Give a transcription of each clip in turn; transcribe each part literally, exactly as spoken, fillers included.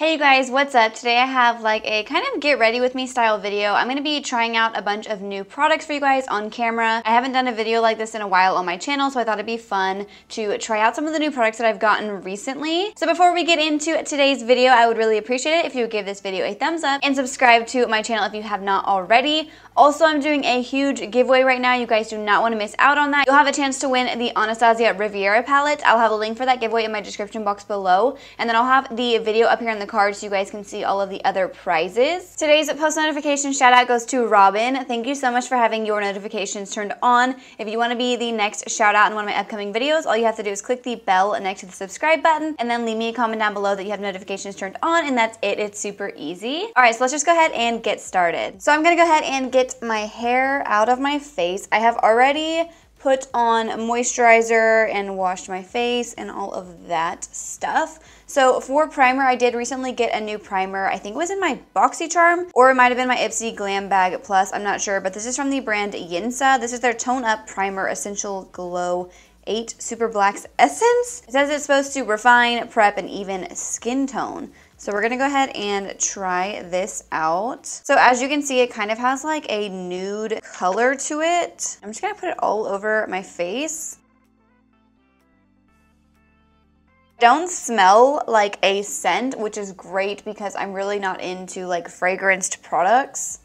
Hey you guys, what's up? Today I have like a kind of get ready with me style video. I'm gonna be trying out a bunch of new products for you guys on camera. I haven't done a video like this in a while on my channel, so I thought it'd be fun to try out some of the new products that I've gotten recently. So before we get into today's video, I would really appreciate it if you would give this video a thumbs up and subscribe to my channel if you have not already. Also, I'm doing a huge giveaway right now. You guys do not want to miss out on that. You'll have a chance to win the Anastasia Riviera palette. I'll have a link for that giveaway in my description box below, and then I'll have the video up here in the card so you guys can see all of the other prizes. Today's post notification shout out goes to Robin. Thank you so much for having your notifications turned on. If you want to be the next shout out in one of my upcoming videos, all you have to do is click the bell next to the subscribe button and then leave me a comment down below that you have notifications turned on, and that's it. It's super easy. All right, so let's just go ahead and get started. So I'm gonna go ahead and get my hair out of my face. I have already put on moisturizer and washed my face and all of that stuff. So for primer, I did recently get a new primer. I think it was in my BoxyCharm, or it might have been my Ipsy Glam Bag Plus, I'm not sure, but this is from the brand Yensa. This is their Tone Up Primer Essential Glow eight Super Blacks Essence. It says it's supposed to refine, prep, and even skin tone. So we're gonna go ahead and try this out. So as you can see, it kind of has like a nude color to it. I'm just gonna put it all over my face. Don't smell like a scent, which is great because I'm really not into like fragranced products.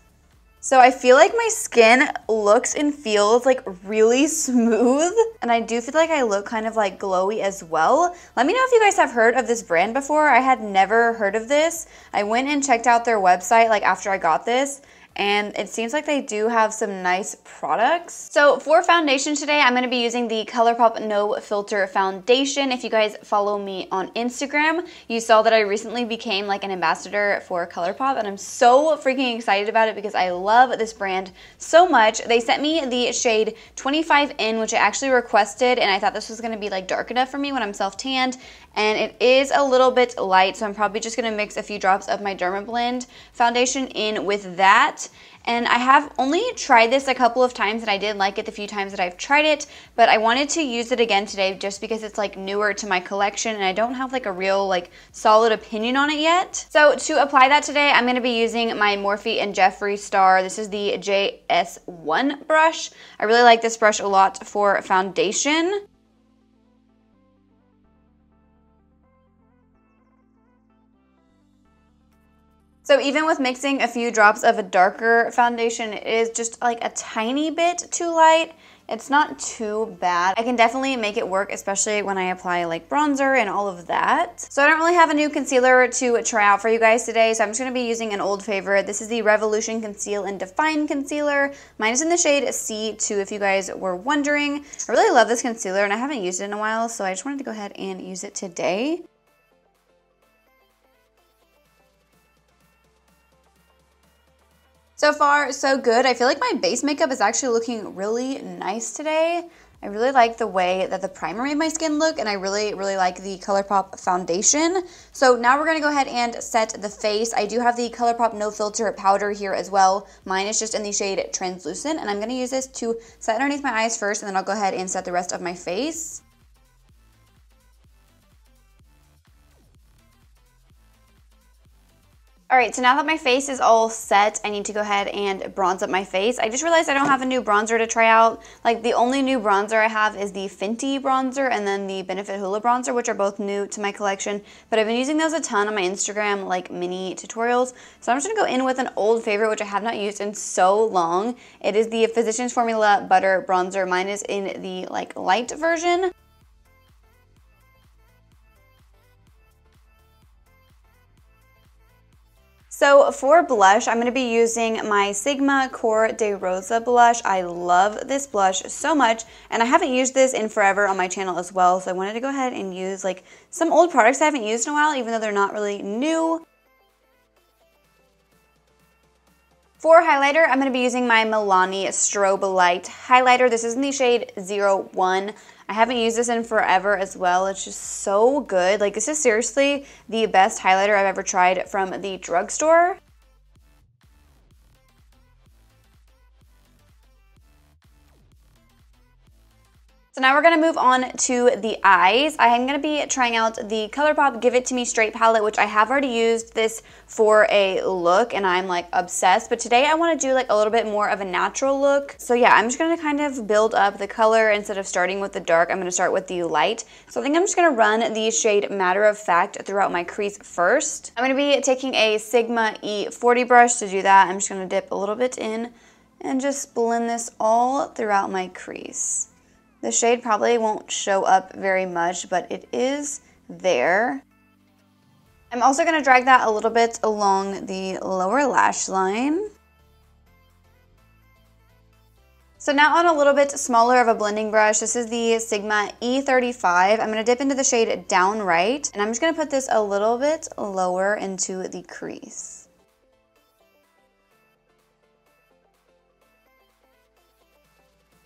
So I feel like my skin looks and feels like really smooth, and I do feel like I look kind of like glowy as well. Let me know if you guys have heard of this brand before. I had never heard of this. I went and checked out their website like after I got this, and it seems like they do have some nice products. So for foundation today, I'm gonna be using the ColourPop No Filter Foundation. If you guys follow me on Instagram, you saw that I recently became like an ambassador for ColourPop, and I'm so freaking excited about it because I love this brand so much. They sent me the shade twenty-five N, which I actually requested, and I thought this was gonna be like dark enough for me when I'm self-tanned, and it is a little bit light, so I'm probably just gonna mix a few drops of my Dermablend foundation in with that. And I have only tried this a couple of times, and I did like it the few times that I've tried it, but I wanted to use it again today just because it's like newer to my collection and I don't have like a real like solid opinion on it yet. So to apply that today, I'm going to be using my Morphe and Jeffree Star. This is the J S one brush. I really like this brush a lot for foundation. So even with mixing a few drops of a darker foundation, it is just like a tiny bit too light. It's not too bad. I can definitely make it work, especially when I apply like bronzer and all of that. So I don't really have a new concealer to try out for you guys today, so I'm just gonna be using an old favorite. This is the Revolution Conceal and Define Concealer. Mine is in the shade C two if you guys were wondering. I really love this concealer and I haven't used it in a while, so I just wanted to go ahead and use it today. So far, so good. I feel like my base makeup is actually looking really nice today. I really like the way that the primer made my skin look, and I really, really like the ColourPop foundation. So now we're gonna go ahead and set the face. I do have the ColourPop No Filter powder here as well. Mine is just in the shade Translucent, and I'm gonna use this to set underneath my eyes first, and then I'll go ahead and set the rest of my face. All right, so now that my face is all set, I need to go ahead and bronze up my face. I just realized I don't have a new bronzer to try out. Like, the only new bronzer I have is the Fenty bronzer and then the Benefit Hula bronzer, which are both new to my collection, but I've been using those a ton on my Instagram, like mini tutorials. So I'm just gonna go in with an old favorite, which I have not used in so long. It is the Physicians Formula Butter Bronzer. Mine is in the like light version. So for blush, I'm going to be using my Sigma Core de Rosa blush. I love this blush so much, and I haven't used this in forever on my channel as well, so I wanted to go ahead and use like some old products I haven't used in a while, even though they're not really new. For highlighter, I'm going to be using my Milani Strobe Light highlighter. This is in the shade zero one. I haven't used this in forever as well. It's just so good. Like, this is seriously the best highlighter I've ever tried from the drugstore. So now we're going to move on to the eyes. I am going to be trying out the ColourPop Give It To Me Straight Palette, which I have already used this for a look, and I'm like obsessed. But today I want to do like a little bit more of a natural look. So yeah, I'm just going to kind of build up the color instead of starting with the dark. I'm going to start with the light. So I think I'm just going to run the shade Matter of Fact throughout my crease first. I'm going to be taking a Sigma E forty brush to do that. I'm just going to dip a little bit in and just blend this all throughout my crease. The shade probably won't show up very much, but it is there. I'm also going to drag that a little bit along the lower lash line. So now on a little bit smaller of a blending brush, this is the Sigma E thirty-five. I'm going to dip into the shade Downright, and I'm just going to put this a little bit lower into the crease.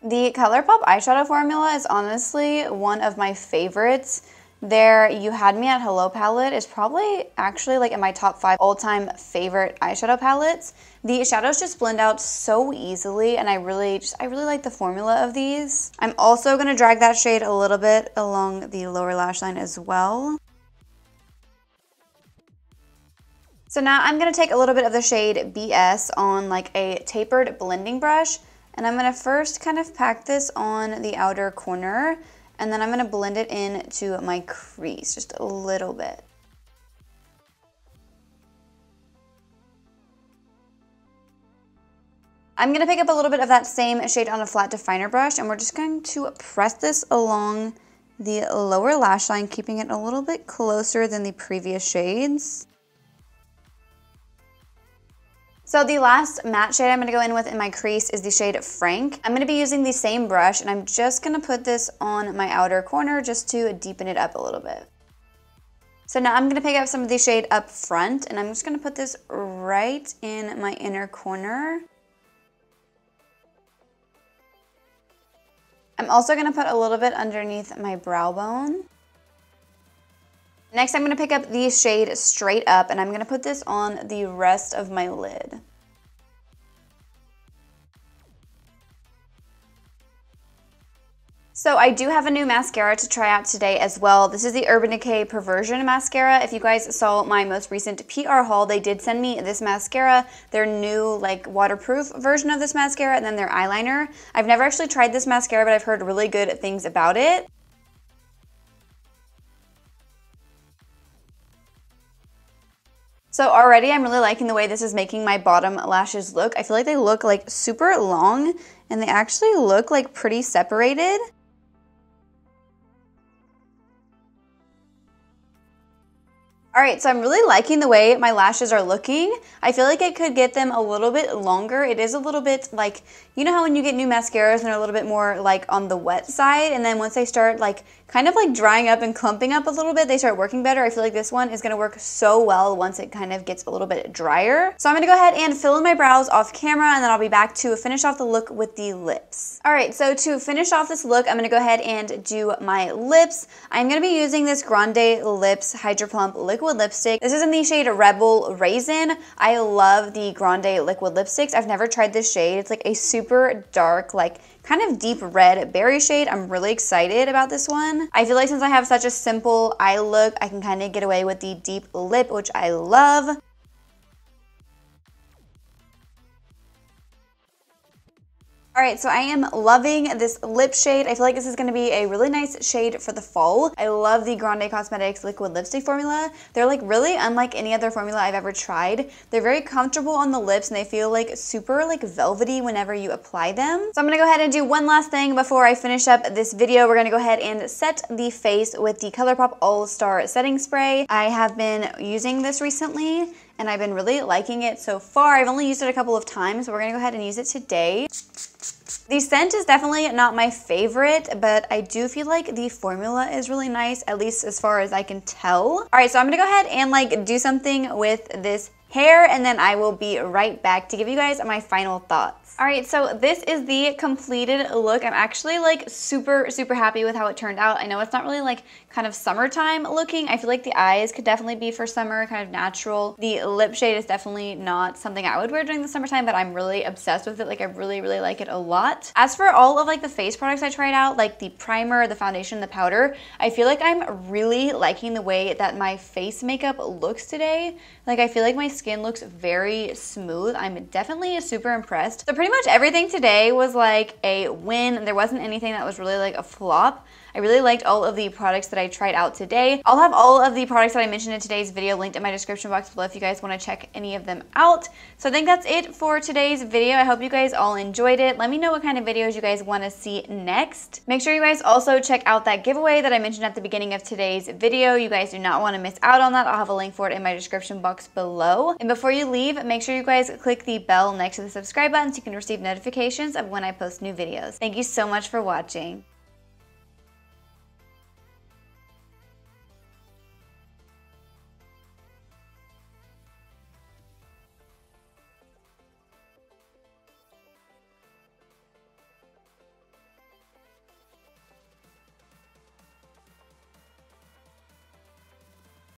The ColourPop eyeshadow formula is honestly one of my favorites. Their You Had Me at Hello palette is probably actually like in my top five all-time favorite eyeshadow palettes. The shadows just blend out so easily, and I really just, I really like the formula of these. I'm also going to drag that shade a little bit along the lower lash line as well. So now I'm going to take a little bit of the shade B S on like a tapered blending brush. And I'm going to first kind of pack this on the outer corner, and then I'm going to blend it into my crease just a little bit. I'm going to pick up a little bit of that same shade on a flat definer brush, and we're just going to press this along the lower lash line, keeping it a little bit closer than the previous shades. So the last matte shade I'm going to go in with in my crease is the shade Frank. I'm going to be using the same brush, and I'm just going to put this on my outer corner just to deepen it up a little bit. So now I'm going to pick up some of the shade Up Front, and I'm just going to put this right in my inner corner. I'm also going to put a little bit underneath my brow bone. Next, I'm going to pick up the shade Straight Up, and I'm going to put this on the rest of my lid. So I do have a new mascara to try out today as well. This is the Urban Decay Perversion Mascara. If you guys saw my most recent P R haul, they did send me this mascara, their new like waterproof version of this mascara, and then their eyeliner. I've never actually tried this mascara, but I've heard really good things about it. So already I'm really liking the way this is making my bottom lashes look. I feel like they look like super long, and they actually look like pretty separated. Alright, so I'm really liking the way my lashes are looking. I feel like I could get them a little bit longer. It is a little bit like, you know how when you get new mascaras and they're a little bit more like on the wet side, and then once they start like kind of like drying up and clumping up a little bit, they start working better. I feel like this one is going to work so well once it kind of gets a little bit drier. So I'm going to go ahead and fill in my brows off camera, and then I'll be back to finish off the look with the lips. Alright, so to finish off this look, I'm going to go ahead and do my lips. I'm going to be using this GrandeLIPS Hydro Plump Liquid Lipstick. This is in the shade Rebel Raisin. I love the Grande Liquid Lipsticks. I've never tried this shade. It's like a super dark, like kind of deep red berry shade. I'm really excited about this one. I feel like since I have such a simple eye look, I can kind of get away with the deep lip, which I love. Alright, so I am loving this lip shade. I feel like this is going to be a really nice shade for the fall. I love the Grande Cosmetics Liquid Lipstick Formula. They're like really unlike any other formula I've ever tried. They're very comfortable on the lips, and they feel like super like velvety whenever you apply them. So I'm going to go ahead and do one last thing before I finish up this video. We're going to go ahead and set the face with the ColourPop All-Star Setting Spray. I have been using this recently, and I've been really liking it so far. I've only used it a couple of times, but we're going to go ahead and use it today. The scent is definitely not my favorite, but I do feel like the formula is really nice, at least as far as I can tell. Alright, so I'm going to go ahead and like do something with this hair, and then I will be right back to give you guys my final thoughts. All right, so this is the completed look. I'm actually like super, super happy with how it turned out. I know it's not really like kind of summertime looking. I feel like the eyes could definitely be for summer, kind of natural. The lip shade is definitely not something I would wear during the summertime, but I'm really obsessed with it. Like I really, really like it a lot. As for all of like the face products I tried out, like the primer, the foundation, the powder, I feel like I'm really liking the way that my face makeup looks today. Like I feel like my skin looks very smooth. I'm definitely super impressed. So pretty much everything today was like a win. There wasn't anything that was really like a flop. I really liked all of the products that I tried out today. I'll have all of the products that I mentioned in today's video linked in my description box below if you guys want to check any of them out. So I think that's it for today's video. I hope you guys all enjoyed it. Let me know what kind of videos you guys want to see next. Make sure you guys also check out that giveaway that I mentioned at the beginning of today's video. You guys do not want to miss out on that. I'll have a link for it in my description box below. And before you leave, make sure you guys click the bell next to the subscribe button so you can receive notifications of when I post new videos. Thank you so much for watching.